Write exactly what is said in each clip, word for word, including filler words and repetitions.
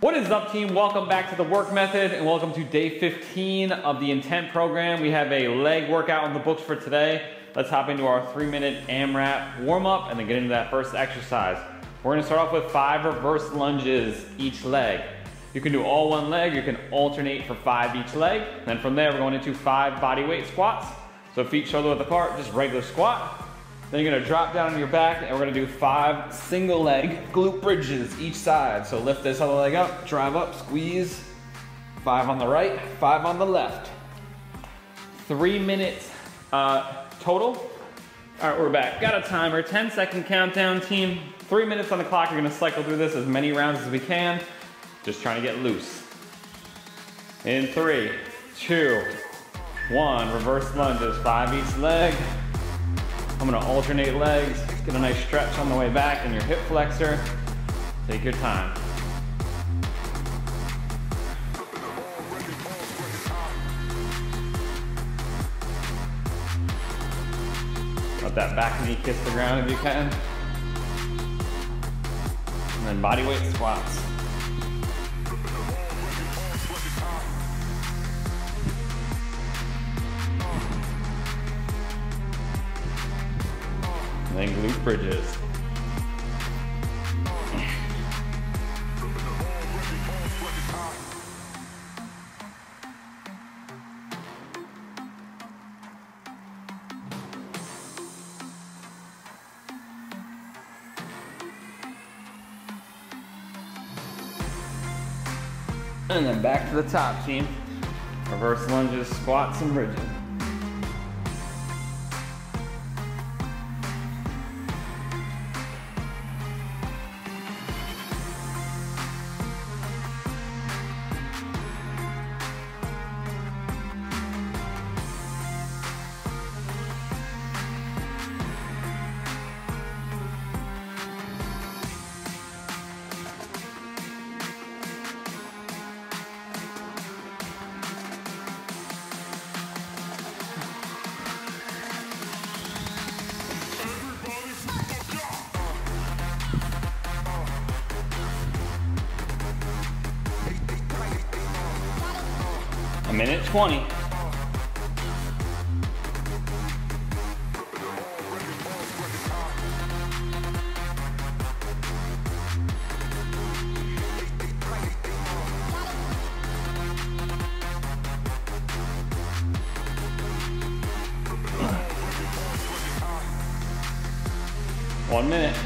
What is up, team? Welcome back to the werkd method and welcome to day fifteen of the intent program. We have a leg workout on the books for today. Let's hop into our three minute AMRAP warm up and then get into that first exercise. We're gonna start off with five reverse lunges each leg. You can do all one leg, you can alternate for five each leg. And then from there, we're going into five body weight squats. So feet shoulder width apart, just regular squat. Then you're gonna drop down on your back and we're gonna do five single leg glute bridges each side. So lift this other leg up, drive up, squeeze. Five on the right, five on the left. Three minutes uh, total. All right, we're back. Got a timer, ten second countdown, team. Three minutes on the clock, you're gonna cycle through this as many rounds as we can. Just trying to get loose. In three, two, one, reverse lunges, five each leg. I'm gonna alternate legs, get a nice stretch on the way back in your hip flexor. Take your time. Let that back knee kiss the ground if you can. And then body weight squats. And then glute bridges. And then back to the top, team. Reverse lunges, squats, and bridges. minute twenty. One minute.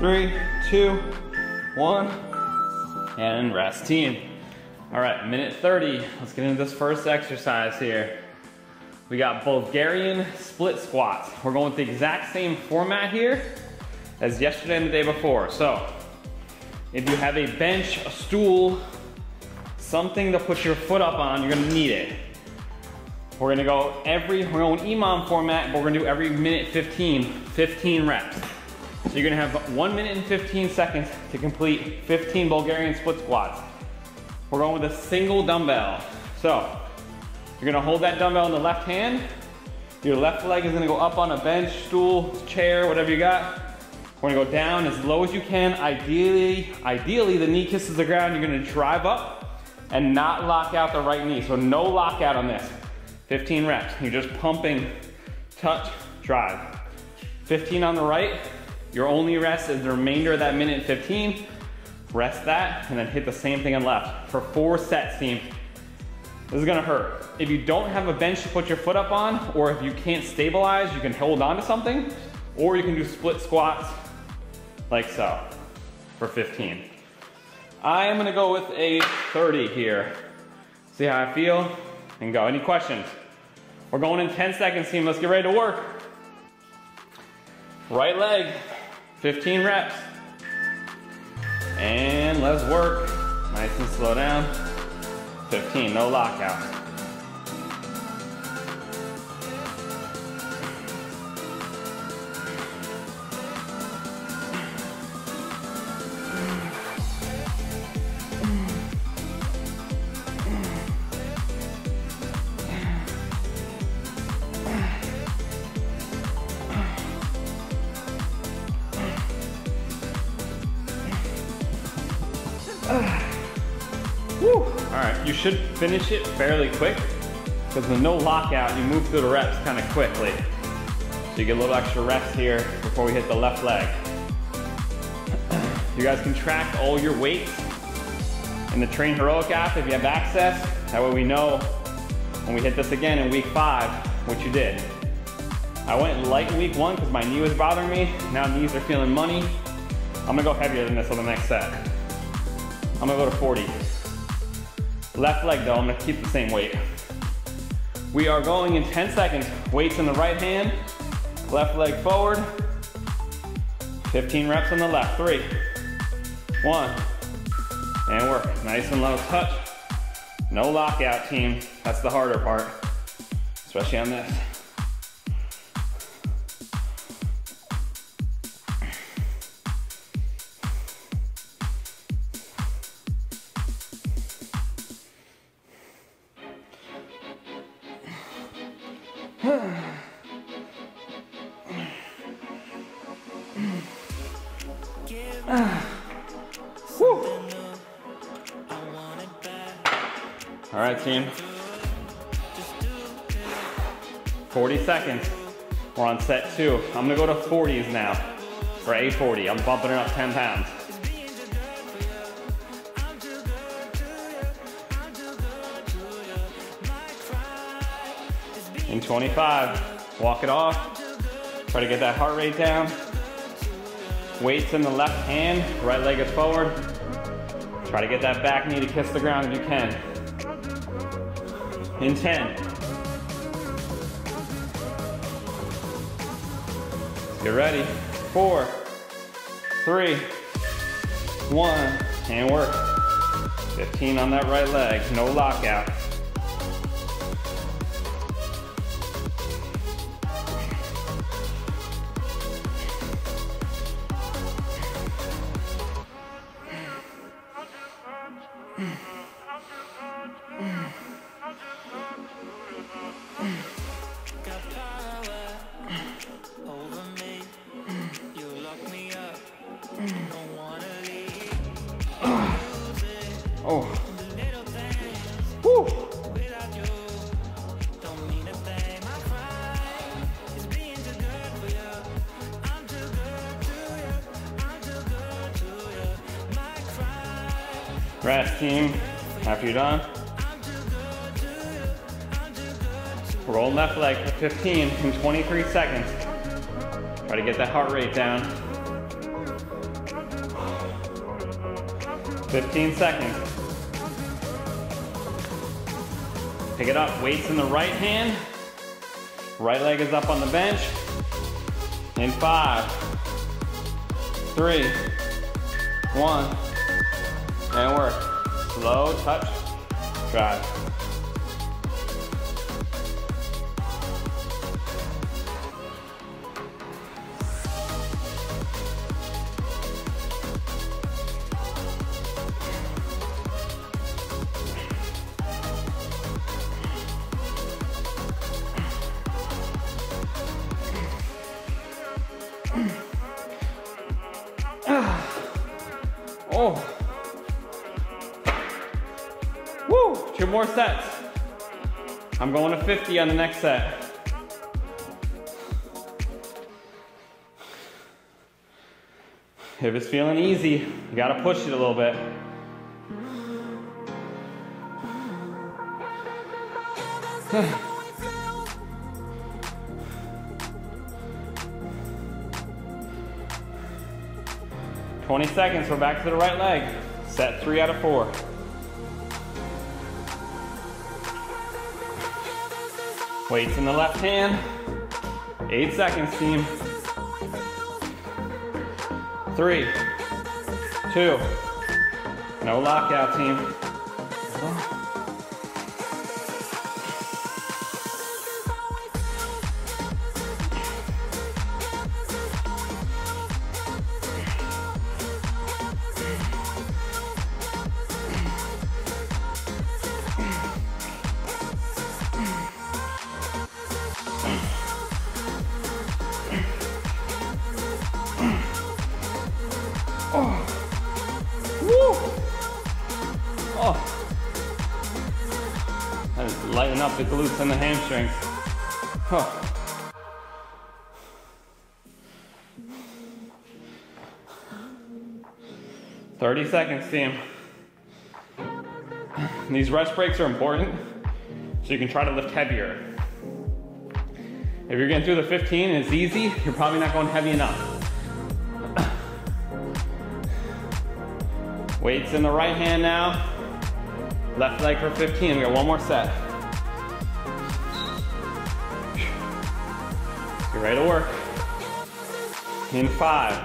Three, two, one, and rest, team. All right, minute thirty. Let's get into this first exercise here. We got Bulgarian split squats. We're going with the exact same format here as yesterday and the day before. So if you have a bench, a stool, something to put your foot up on, you're gonna need it. We're gonna go every, we're going EMOM format, but we're gonna do every minute fifteen, fifteen reps. So you're gonna have one minute and fifteen seconds to complete fifteen Bulgarian split squats. We're going with a single dumbbell. So you're gonna hold that dumbbell in the left hand. Your left leg is gonna go up on a bench, stool, chair, whatever you got. We're gonna go down as low as you can. Ideally, ideally the knee kisses the ground. You're gonna drive up and not lock out the right knee. So no lockout on this. fifteen reps. You're just pumping, touch, drive. fifteen on the right. Your only rest is the remainder of that minute fifteen. Rest that, and then hit the same thing on left for four sets, team. This is gonna hurt. If you don't have a bench to put your foot up on, or if you can't stabilize, you can hold on to something, or you can do split squats like so for fifteen. I am gonna go with a thirty here. See how I feel and go. Any questions? We're going in ten seconds, team. Let's get ready to work. Right leg, fifteen reps. And let's work. Nice and slow down. fifteen, no lockout. You should finish it fairly quick because with no lockout, you move through the reps kind of quickly. So you get a little extra reps here before we hit the left leg. You guys can track all your weights in the Train Heroic app if you have access. That way we know when we hit this again in week five what you did. I went light in week one because my knee was bothering me. Now knees are feeling money. I'm gonna go heavier than this on the next set. I'm gonna go to forty. Left leg though, I'm gonna keep the same weight. We are going in ten seconds. Weights in the right hand, left leg forward. fifteen reps on the left, three, one, and work. Nice and low touch. No lockout, team. That's the harder part, especially on this. All right, team. forty seconds. We're on set two. I'm gonna go to forties now for A forty. I'm bumping it up ten pounds. In twenty-five, walk it off. Try to get that heart rate down. Weights in the left hand, right leg is forward. Try to get that back knee to kiss the ground if you can. In ten. Get ready. Four, three, one, and work. fifteen on that right leg, no lockout. Oh. Woo. Rest, team. After you're done, roll left leg for fifteen in twenty-three seconds. Try to get that heart rate down. fifteen seconds. Pick it up, weights in the right hand. Right leg is up on the bench. In five, three, one, and work. Slow touch, drive. Oh. Woo, two more sets. I'm going to fifty on the next set. If it's feeling easy, you gotta push it a little bit. twenty seconds, we're back to the right leg. Set three out of four. Weights in the left hand. Eight seconds, team. Three, two, no lockout, team. Up the glutes and the hamstrings. Huh. thirty seconds, team. These rest breaks are important so you can try to lift heavier. If you're getting through the fifteen and it's easy, you're probably not going heavy enough. Weights in the right hand now. Left leg for fifteen, we got one more set. Ready to work. In five,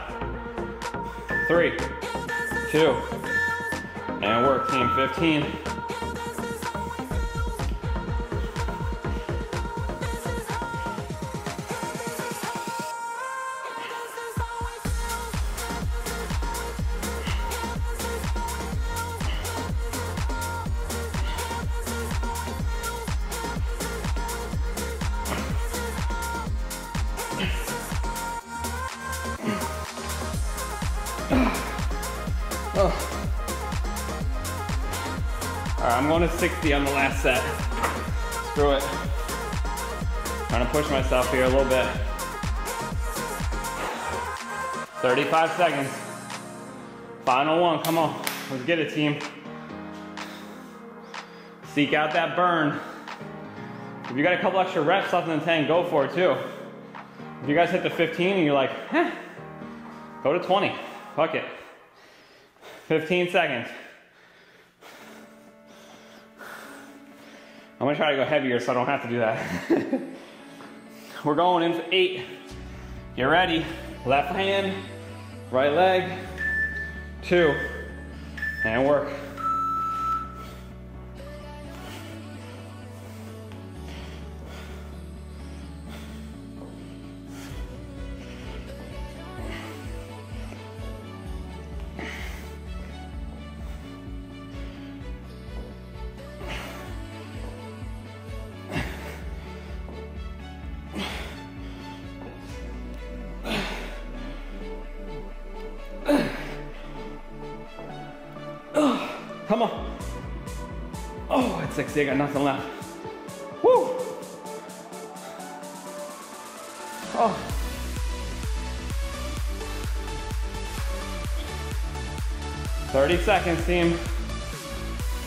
three, two, and work, team. Fifteen. sixty on the last set. Screw it. Trying to push myself here a little bit. thirty-five seconds. Final one, come on. Let's get it, team. Seek out that burn. If you got a couple extra reps left in the ten, go for it too. If you guys hit the fifteen and you're like, eh, go to twenty, fuck it. fifteen seconds. I'm gonna try to go heavier so I don't have to do that. We're going in for eight. Get ready. Left hand, right leg, two, and work. I got nothing left. Woo! Oh. thirty seconds, team.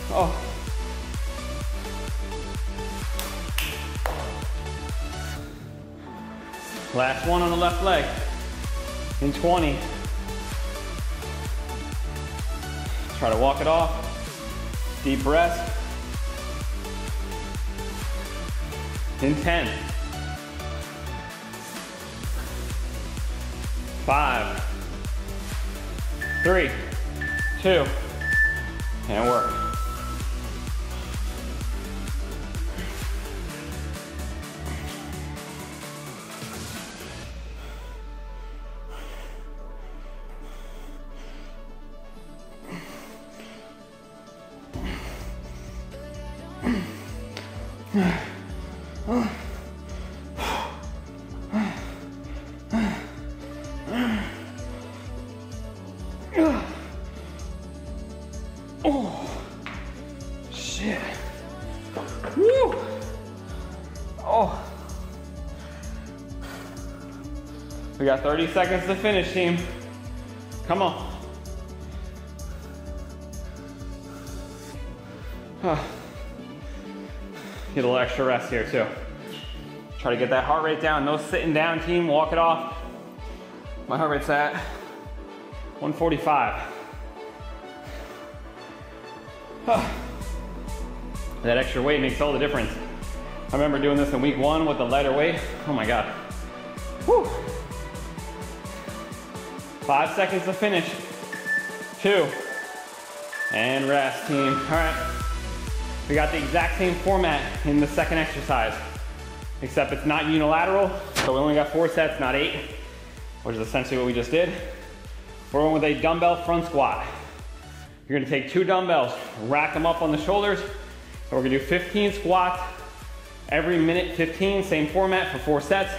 Oh. Last one on the left leg. In twenty. Try to walk it off. Deep breath. In ten, five, three, two, and work. We got thirty seconds to finish, team. Come on. Huh. Get a little extra rest here too. Try to get that heart rate down. No sitting down, team. Walk it off. My heart rate's at one forty-five. Oh. That extra weight makes all the difference. I remember doing this in week one with the lighter weight. Oh my God. Whew. Five seconds to finish. Two. And rest, team. All right. We got the exact same format in the second exercise, except it's not unilateral. So we only got four sets, not eight, which is essentially what we just did. We're going with a dumbbell front squat. You're gonna take two dumbbells, rack them up on the shoulders, and we're gonna do fifteen squats every minute fifteen, same format for four sets,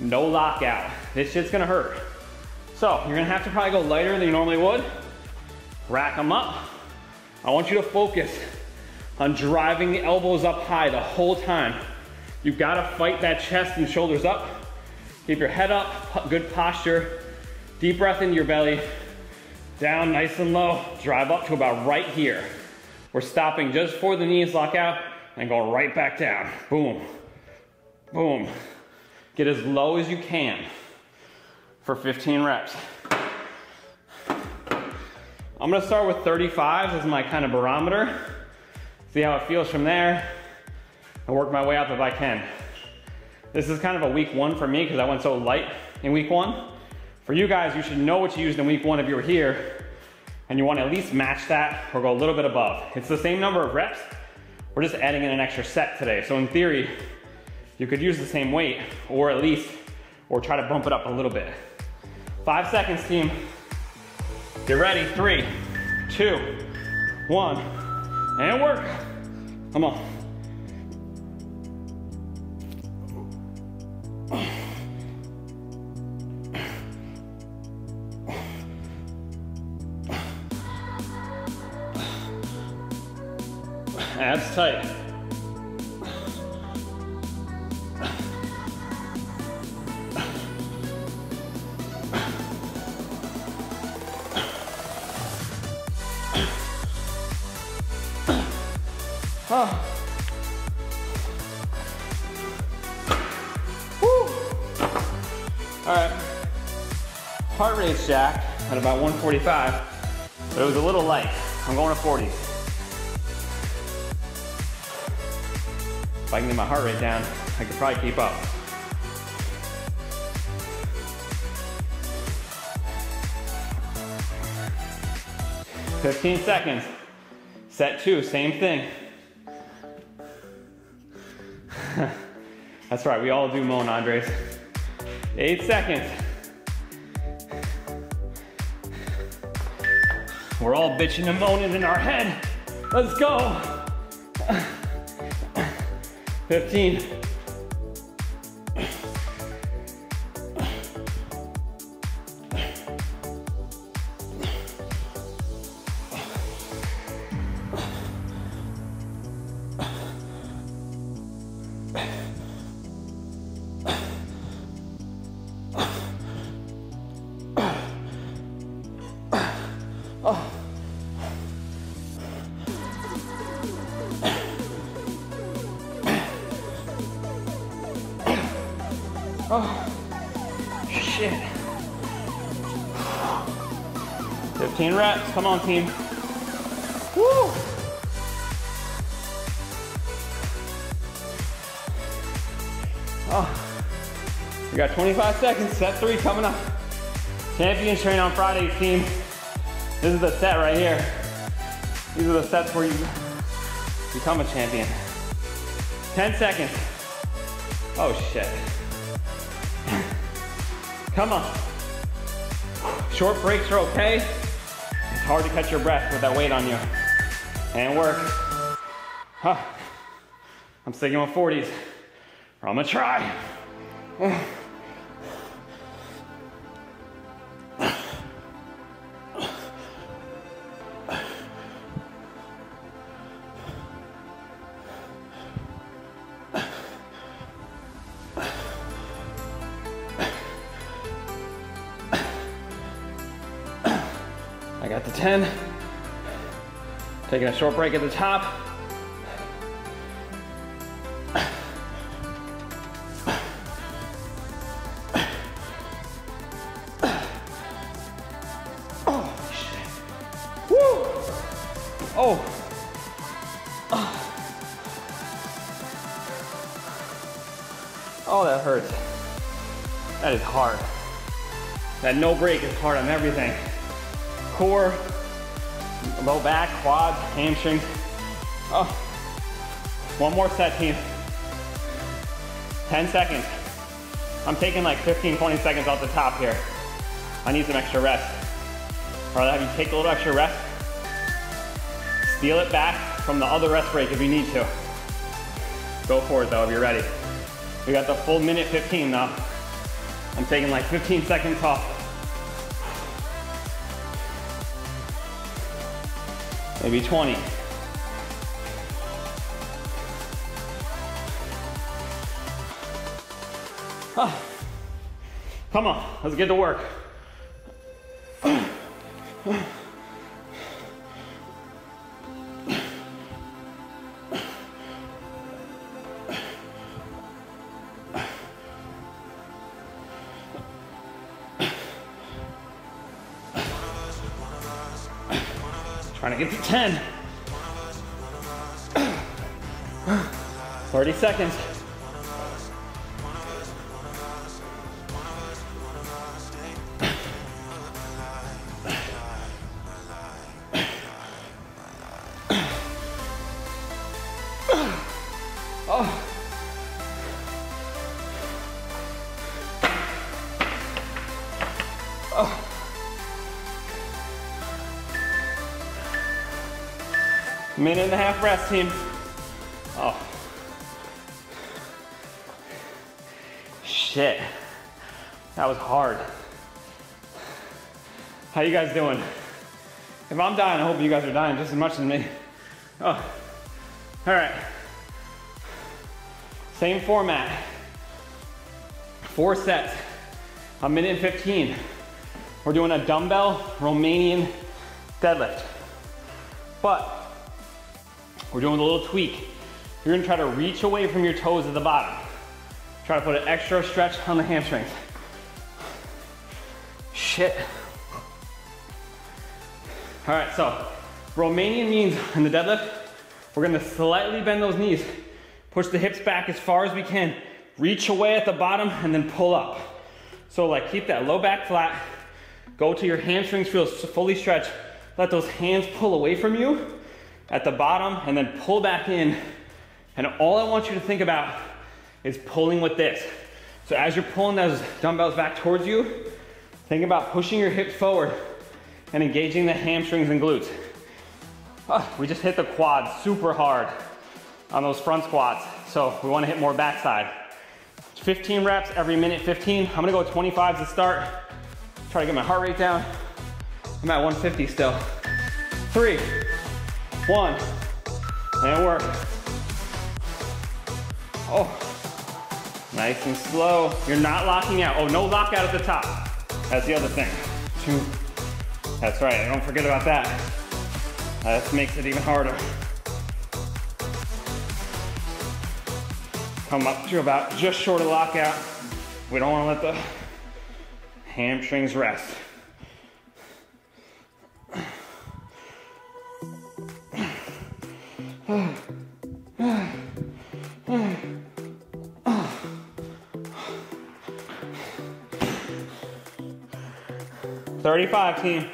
no lockout. This shit's gonna hurt. So you're gonna have to probably go lighter than you normally would. Rack them up. I want you to focus on driving the elbows up high the whole time. You've gotta fight that chest and shoulders up. Keep your head up, good posture. Deep breath into your belly. Down nice and low, drive up to about right here. We're stopping just before the knees lock out and go right back down. Boom, boom. Get as low as you can for fifteen reps. I'm gonna start with thirty-fives as my kind of barometer. See how it feels from there and work my way up if I can. This is kind of a week one for me because I went so light in week one. For you guys, you should know what you used in week one if you were here, and you want to at least match that or go a little bit above. It's the same number of reps. We're just adding in an extra set today. So in theory, you could use the same weight or at least, or try to bump it up a little bit. Five seconds, team. Get ready, three, two, one, and work. Come on. Abs tight. Oh. Woo. All right. Heart rate jack at about one forty-five, but it was a little light. I'm going to forty. If I can get my heart rate down, I could probably keep up. fifteen seconds. Set two, same thing. That's right, we all do moan, Andres. Eight seconds. We're all bitching and moaning in our head. Let's go. fifteen. Oh, shit. fifteen reps, come on team. Woo! Oh, we got twenty-five seconds, set three coming up. Champions Train on Fridays, team. This is the set right here. These are the sets where you become a champion. ten seconds. Oh shit. Come on. Short breaks are okay. It's hard to catch your breath with that weight on you. And work. Huh. I'm sticking with forties. I'm gonna try. I got the ten, taking a short break at the top. Oh, that hurts. That is hard. That no break is hard on everything. Core, low back, quads, hamstrings. Oh, one more set, team. ten seconds. I'm taking like fifteen, twenty seconds off the top here. I need some extra rest. Or I'll have you take a little extra rest. Steal it back from the other rest break if you need to. Go for it though if you're ready. We got the full minute fifteen now. I'm taking like fifteen seconds off. Maybe twenty. Oh. Come on, let's get to work. Trying to get to ten. thirty seconds. Minute and a half rest, team. Oh. Shit. That was hard. How you guys doing? If I'm dying, I hope you guys are dying just as much as me. Oh. All right. Same format. Four sets. A minute and fifteen. We're doing a dumbbell Romanian deadlift. But we're doing a little tweak. You're gonna try to reach away from your toes at the bottom. Try to put an extra stretch on the hamstrings. Shit. All right, so Romanian means in the deadlift, we're gonna slightly bend those knees, push the hips back as far as we can, reach away at the bottom and then pull up. So like keep that low back flat, go to your hamstrings, feel fully stretched, let those hands pull away from you at the bottom and then pull back in. And all I want you to think about is pulling with this. So as you're pulling those dumbbells back towards you, think about pushing your hips forward and engaging the hamstrings and glutes. Oh, we just hit the quads super hard on those front squats. So we wanna hit more backside. fifteen reps every minute fifteen. I'm gonna go twenty-fives to start. Try to get my heart rate down. I'm at one fifty still. Three. One, and work. Oh, nice and slow. You're not locking out. Oh, no lockout at the top. That's the other thing. Two. That's right, I don't forget about that. That makes it even harder. Come up to about just short of lockout. We don't wanna let the hamstrings rest. thirty-five, team.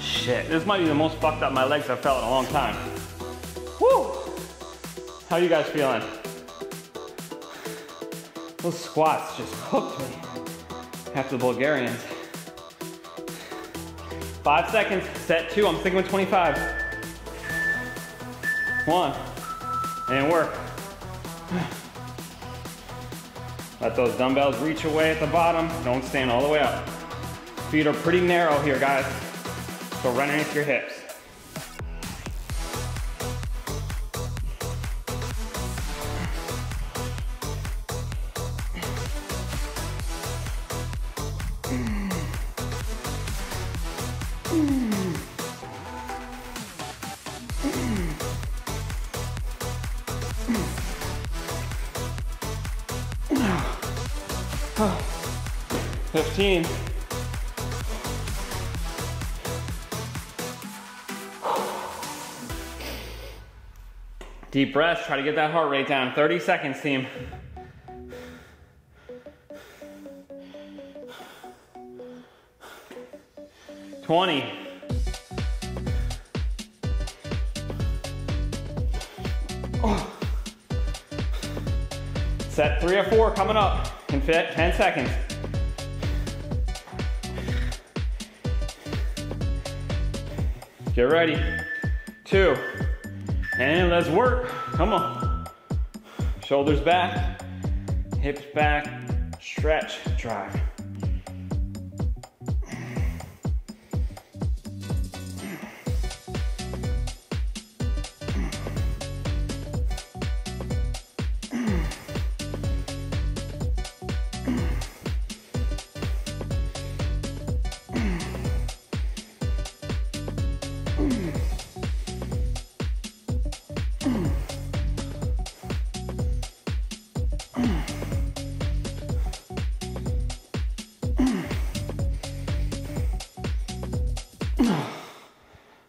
Shit, this might be the most fucked up my legs have felt in a long time. Woo! How you guys feeling? Those squats just hooked me after the Bulgarians. Five seconds, set two, I'm sticking with twenty-five. One, and work. Let those dumbbells reach away at the bottom. Don't stand all the way up. Feet are pretty narrow here, guys. So run into your hips. fifteen. Deep breaths, try to get that heart rate down. thirty seconds, team. twenty. Oh. Set three or four coming up in ten seconds. Get ready. Two. And let's work, come on. Shoulders back, hips back, stretch, drive.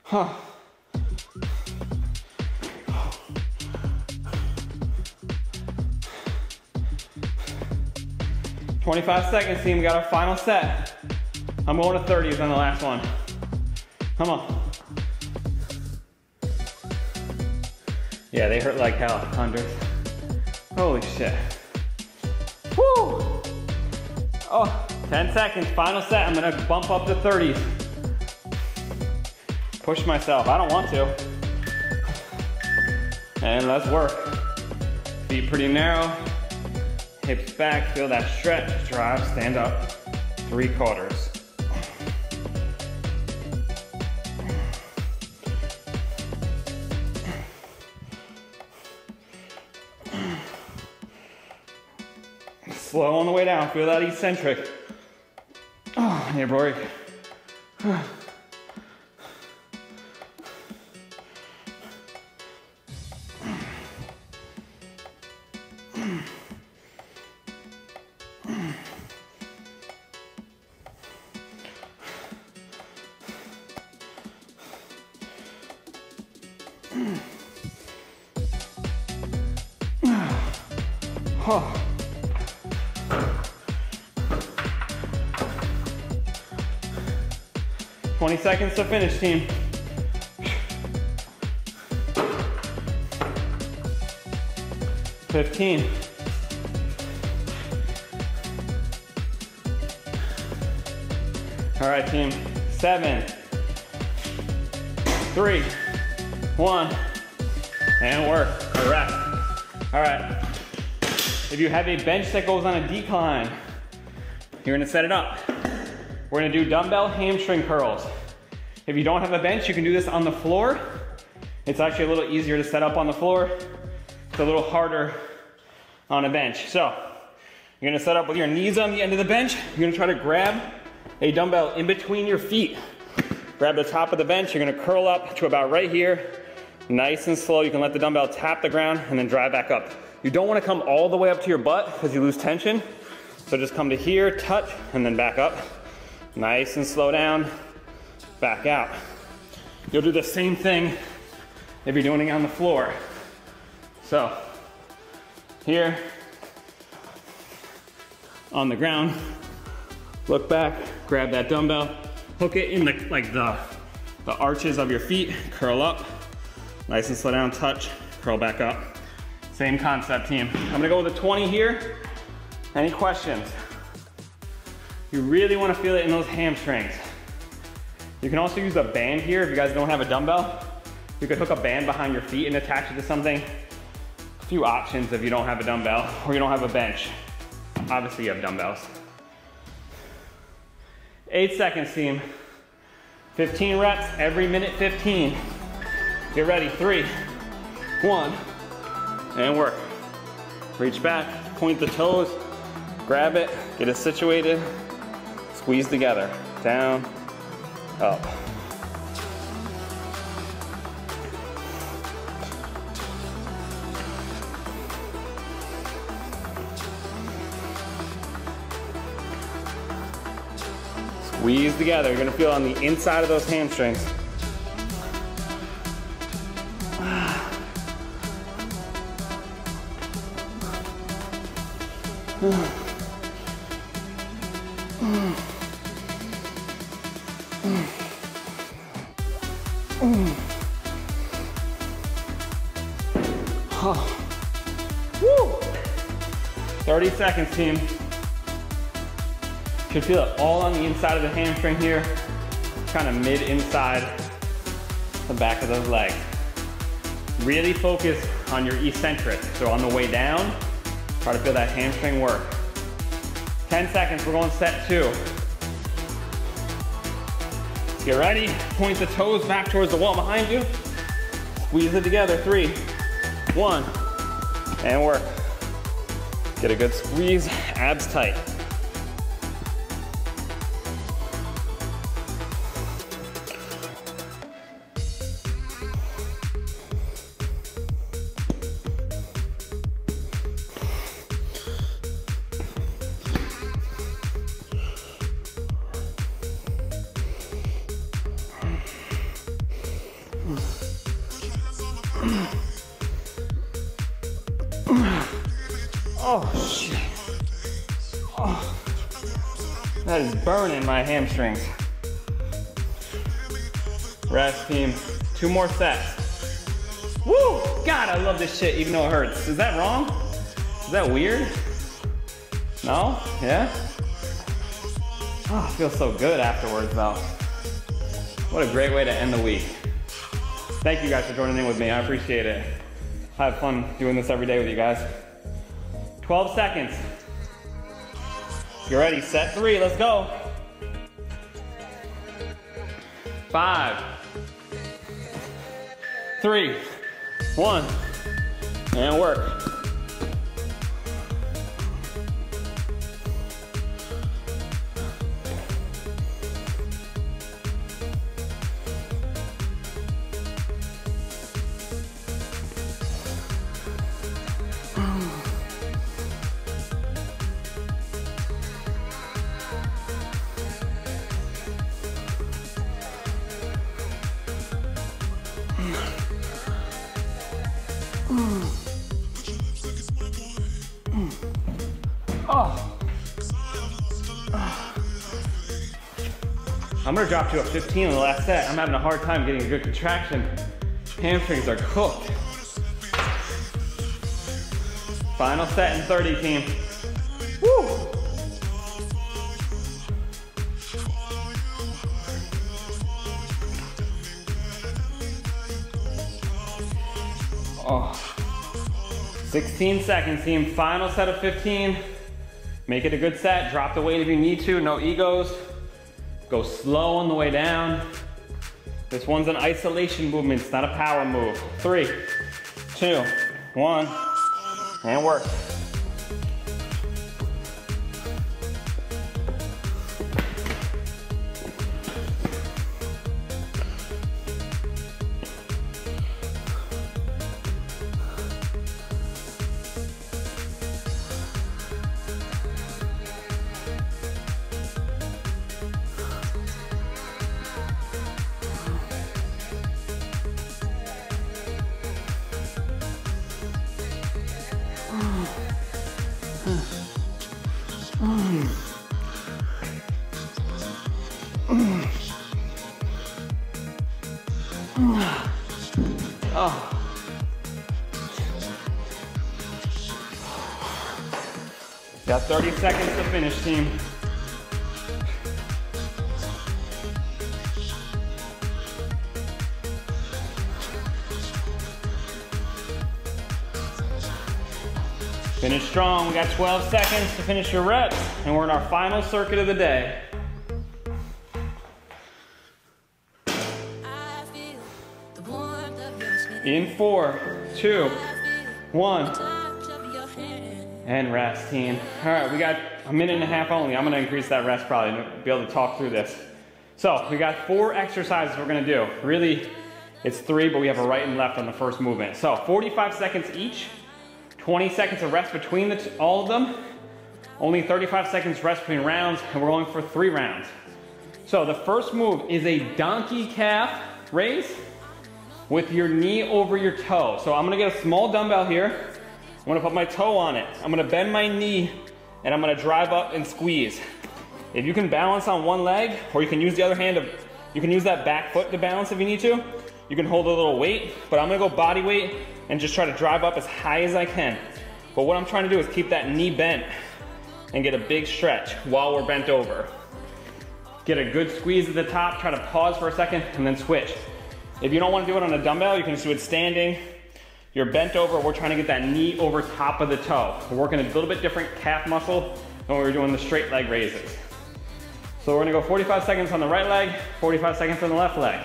Huh. twenty-five seconds, team. We got our final set. I'm going to thirties on the last one. Come on. Yeah, they hurt like hell. Hundreds. Holy shit. Woo! Oh, ten seconds. Final set. I'm going to bump up to thirties. Push myself, I don't want to. And let's work. Feet pretty narrow, hips back, feel that stretch, drive, stand up, three quarters. Slow on the way down, feel that eccentric. Oh, I need a break. Oh. twenty seconds to finish, team. fifteen. All right, team. Seven, three, one, and work. Correct. All right. If you have a bench that goes on a decline, you're gonna set it up. We're gonna do dumbbell hamstring curls. If you don't have a bench, you can do this on the floor. It's actually a little easier to set up on the floor. It's a little harder on a bench. So you're gonna set up with your knees on the end of the bench. You're gonna try to grab a dumbbell in between your feet. Grab the top of the bench. You're gonna curl up to about right here. Nice and slow. You can let the dumbbell tap the ground and then drive back up. You don't want to come all the way up to your butt because you lose tension. So just come to here, touch, and then back up. Nice and slow down, back out. You'll do the same thing if you're doing it on the floor. So here, on the ground, look back, grab that dumbbell, hook it in the, like the, the arches of your feet, curl up, nice and slow down, touch, curl back up. Same concept, team. I'm gonna go with a twenty here. Any questions? You really wanna feel it in those hamstrings. You can also use a band here. If you guys don't have a dumbbell, you could hook a band behind your feet and attach it to something. A few options if you don't have a dumbbell or you don't have a bench. Obviously you have dumbbells. Eight seconds, team. fifteen reps, every minute fifteen. Get ready, three, one, and work. Reach back, point the toes, grab it, get it situated, squeeze together. Down, up. Squeeze together. You're gonna feel on the inside of those hamstrings. thirty seconds, team. You can feel it all on the inside of the hamstring here, kind of mid-inside the back of those legs. Really focus on your eccentric. So on the way down, try to feel that hamstring work. ten seconds, we're going set two. Get ready, point the toes back towards the wall behind you. Squeeze it together, three, one, and work. Get a good squeeze, abs tight. Burning my hamstrings. Rest, team. Two more sets. Woo! God, I love this shit, even though it hurts. Is that wrong? Is that weird? No? Yeah? Oh, it feels so good afterwards, though. What a great way to end the week. Thank you guys for joining in with me. I appreciate it. I have fun doing this every day with you guys. twelve seconds. You ready? Set three, let's go. Five, three, one, and work. I'm gonna drop to a fifteen in the last set. I'm having a hard time getting a good contraction. Hamstrings are cooked. Final set in thirty, team. Woo! Oh. sixteen seconds, team. Final set of fifteen. Make it a good set. Drop the weight if you need to. No egos. Go slow on the way down. This one's an isolation movement, it's not a power move. Three, two, one, and work. thirty seconds to finish, team. Finish strong. We got twelve seconds to finish your reps, and we're in our final circuit of the day. In four, two, one. And rest, team. All right, we got a minute and a half only. I'm gonna increase that rest probably to be able to talk through this. So we got four exercises we're gonna do. Really, it's three, but we have a right and left on the first movement. So forty-five seconds each, twenty seconds of rest between the t all of them, only thirty-five seconds rest between rounds, and we're going for three rounds. So the first move is a donkey calf raise with your knee over your toe. So I'm gonna get a small dumbbell here. I'm gonna put my toe on it. I'm gonna bend my knee and I'm gonna drive up and squeeze. If you can balance on one leg, or you can use the other hand, to, you can use that back foot to balance if you need to. You can hold a little weight, but I'm gonna go body weight and just try to drive up as high as I can. But what I'm trying to do is keep that knee bent and get a big stretch while we're bent over. Get a good squeeze at the top, try to pause for a second and then switch. If you don't wanna do it on a dumbbell, you can just do it standing. You're bent over, we're trying to get that knee over top of the toe. We're working a little bit different calf muscle than when we were doing the straight leg raises. So we're gonna go forty-five seconds on the right leg, forty-five seconds on the left leg.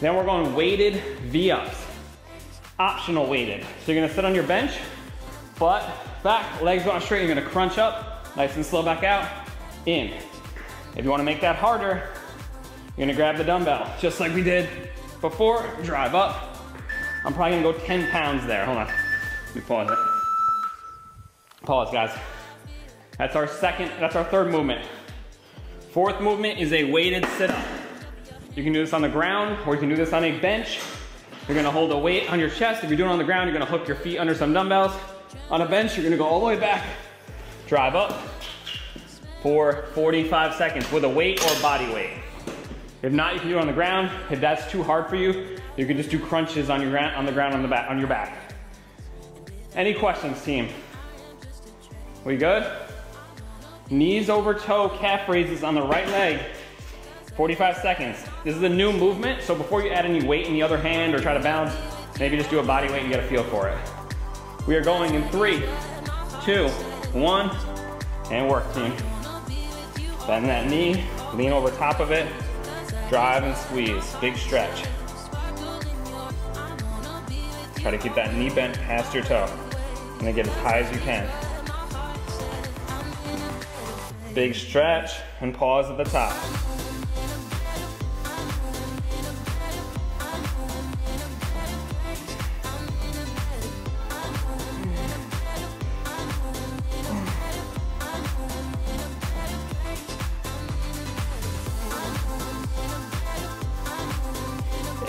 Then we're going weighted V-ups, optional weighted. So you're gonna sit on your bench, butt back, legs going straight, you're gonna crunch up, nice and slow back out, in. If you wanna make that harder, you're gonna grab the dumbbell, just like we did before, drive up. I'm probably gonna go ten pounds there, hold on, let me pause it. Pause, guys. That's our second, that's our third movement. Fourth movement is a weighted sit-up. You can do this on the ground or you can do this on a bench. You're gonna hold a weight on your chest. If you're doing it on the ground, you're gonna hook your feet under some dumbbells. On a bench, you're gonna go all the way back, drive up for forty-five seconds with a weight or body weight. If not, you can do it on the ground. If that's too hard for you, you can just do crunches on your ground, on the ground on the back, on your back. Any questions, team? We good? Knees over toe, calf raises on the right leg. forty-five seconds. This is a new movement, so before you add any weight in the other hand or try to balance, maybe just do a body weight and get a feel for it. We are going in three, two, one, and work, team. Bend that knee, lean over top of it, drive and squeeze, big stretch. Try to keep that knee bent past your toe, and then get as high as you can. Big stretch, and pause at the top.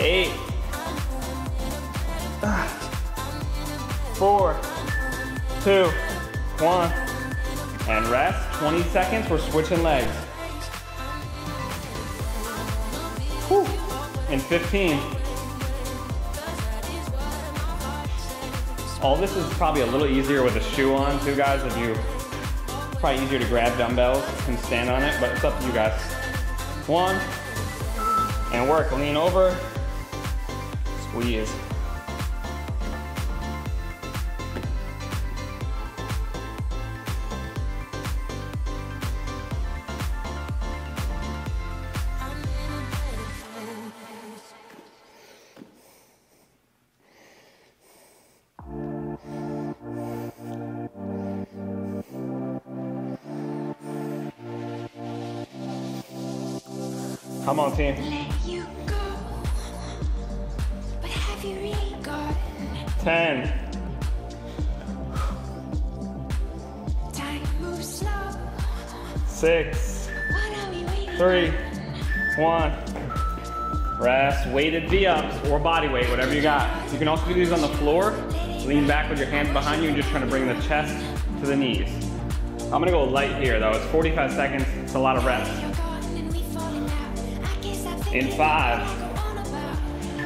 Eight, four, two, one, and rest. twenty seconds, we're switching legs. Whew. And fifteen. All this is probably a little easier with a shoe on too, guys, if you, it's probably easier to grab dumbbells and stand on it, but it's up to you guys. One, and work, lean over. Squeeze. Come on, team. Ten. Six. Three. One. Rest. Weighted V-ups or body weight, whatever you got. You can also do these on the floor. Lean back with your hands behind you and just trying to bring the chest to the knees. I'm gonna go light here though. It's forty-five seconds. It's a lot of reps. In five.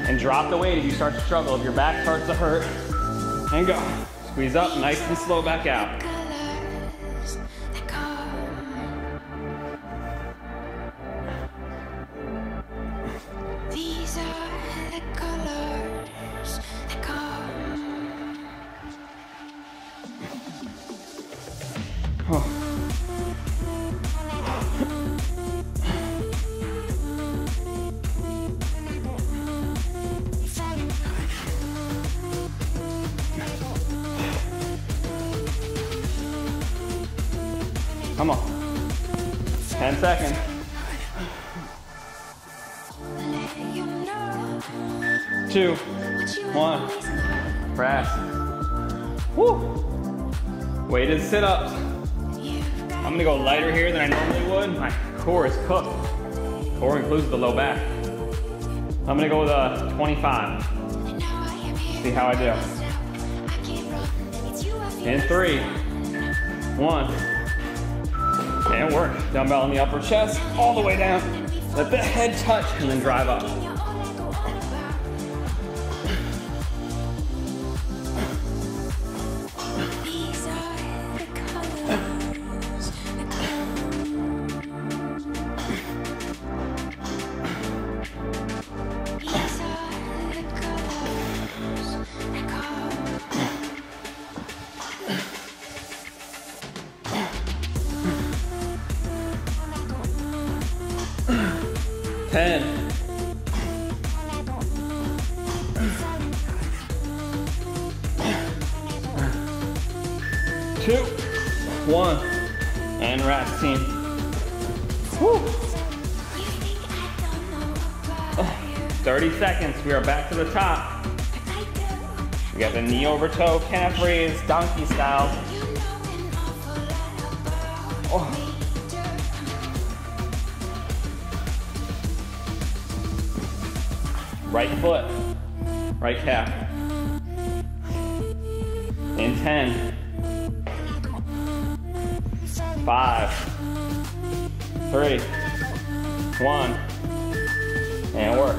And drop the weight if you start to struggle, if your back starts to hurt. And go. Squeeze up, nice and slow back out. These are the colors that come. Oh. Come on. ten seconds. Two, one, press. Woo! Weighted sit-ups. I'm gonna go lighter here than I normally would. My core is cooked. Core includes the low back. I'm gonna go with a twenty-five. See how I do. In three, one, and work. Dumbbell in the upper chest, all the way down. Let the head touch and then drive up. We are back to the top. We got the knee over toe, calf raise, donkey style. Oh. Right foot, right calf. In ten, five, three, one, and work.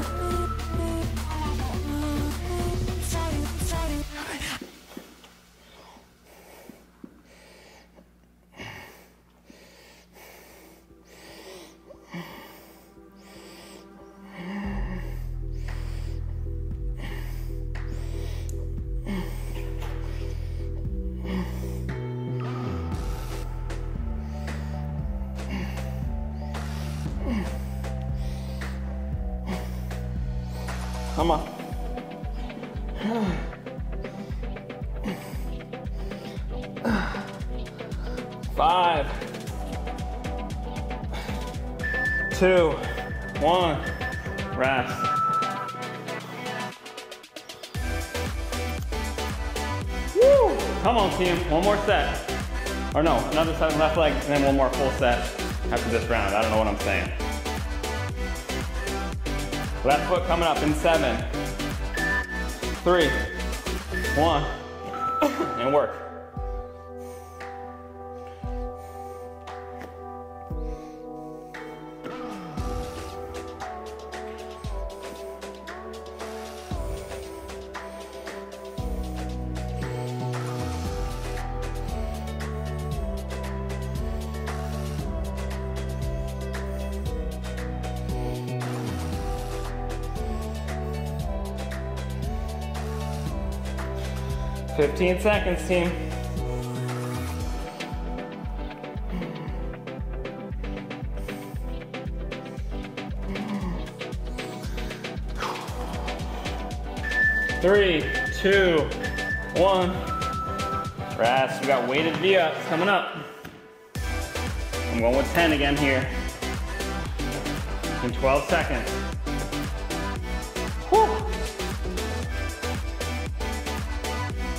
Come on. Five, two, one, rest. Woo! Come on, team. One more set. Or no, another set left leg, and then one more full set after this round. I don't know what I'm saying. Left foot coming up in seven, three, one, and work. fifteen seconds, team. Three, two, one. Rest. We got weighted V-ups coming up. I'm going with ten again here. In twelve seconds.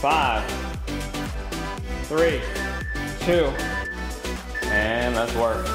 Five, three, two, and let's work.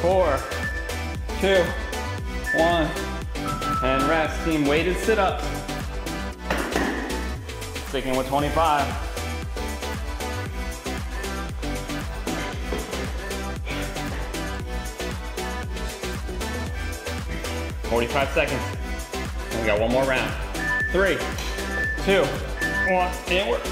Four, two, one, and rest. Team, weighted sit-ups. Sticking with twenty-five. forty-five seconds. We got one more round. Three, two, one, and work.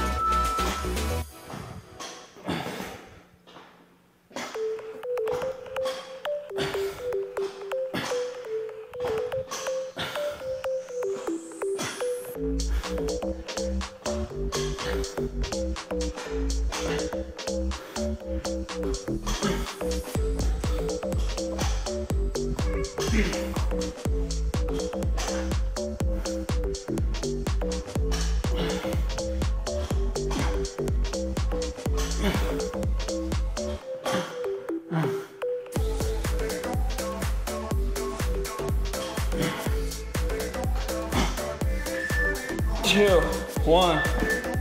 Two, one,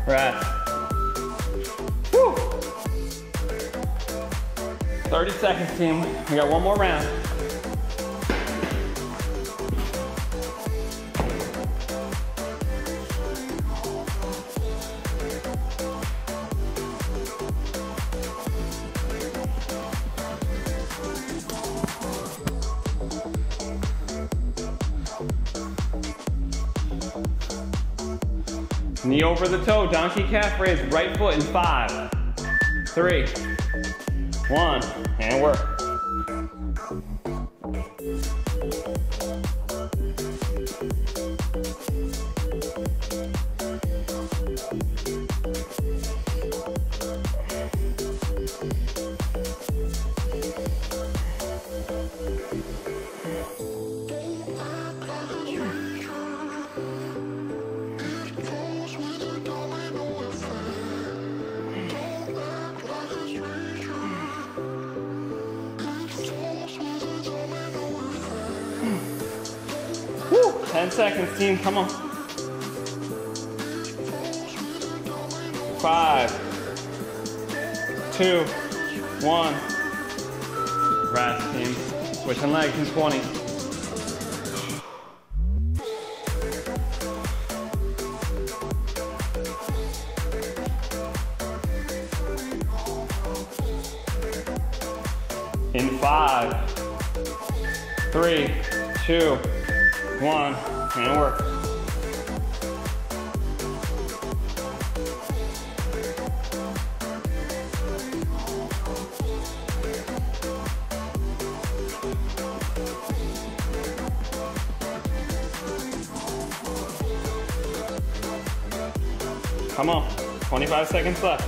rest. Woo. thirty seconds, team. We got one more round. Knee over the toe, donkey calf raise, right foot in five, three, one, and work. ten seconds, team, come on. Five, two, one. Rest, team. Switching legs in twenty. In five, three, two, one, and work. Come on, twenty-five seconds left.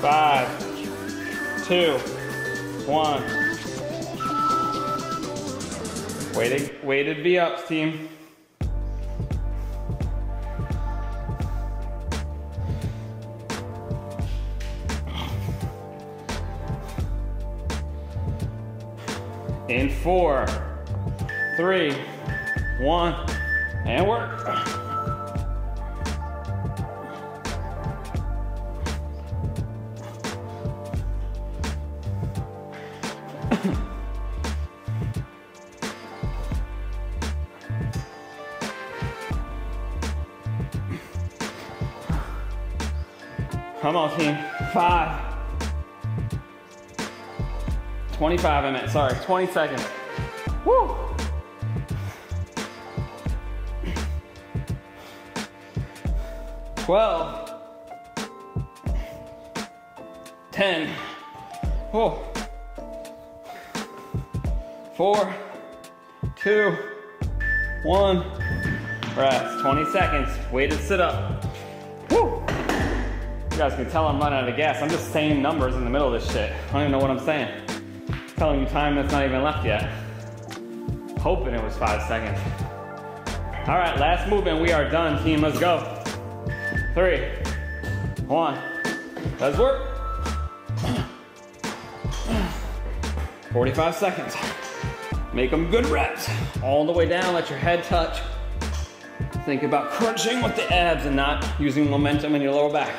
Five, two, one. Weighted, weighted V-ups, team. In four, three, one, and work. Come on, team. Five. twenty-five, I meant. Sorry, twenty seconds. Woo! twelve. ten. Whoa. Four, two, one. Rest. twenty seconds. Weighted sit up. Woo! You guys can tell I'm running out of gas. I'm just saying numbers in the middle of this shit. I don't even know what I'm saying. I'm telling you time that's not even left yet. Hoping it was five seconds. All right, last movement. We are done, team. Let's go. Three, one. Let's work. forty-five seconds. Make them good reps. All the way down, let your head touch. Think about crunching with the abs and not using momentum in your lower back.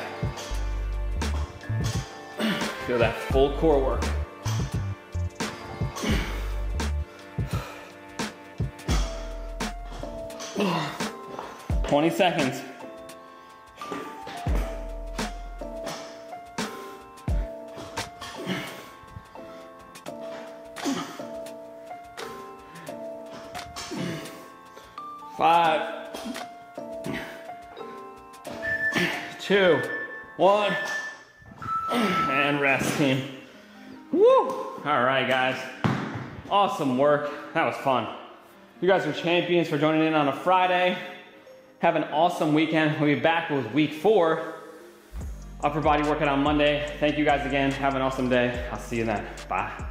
Feel that full core work. twenty seconds. Five, two, one, and rest, team. Woo! All right, guys. Awesome work. That was fun. You guys are champions for joining in on a Friday. Have an awesome weekend. We'll be back with week four. Upper body workout on Monday. Thank you guys again. Have an awesome day. I'll see you then. Bye.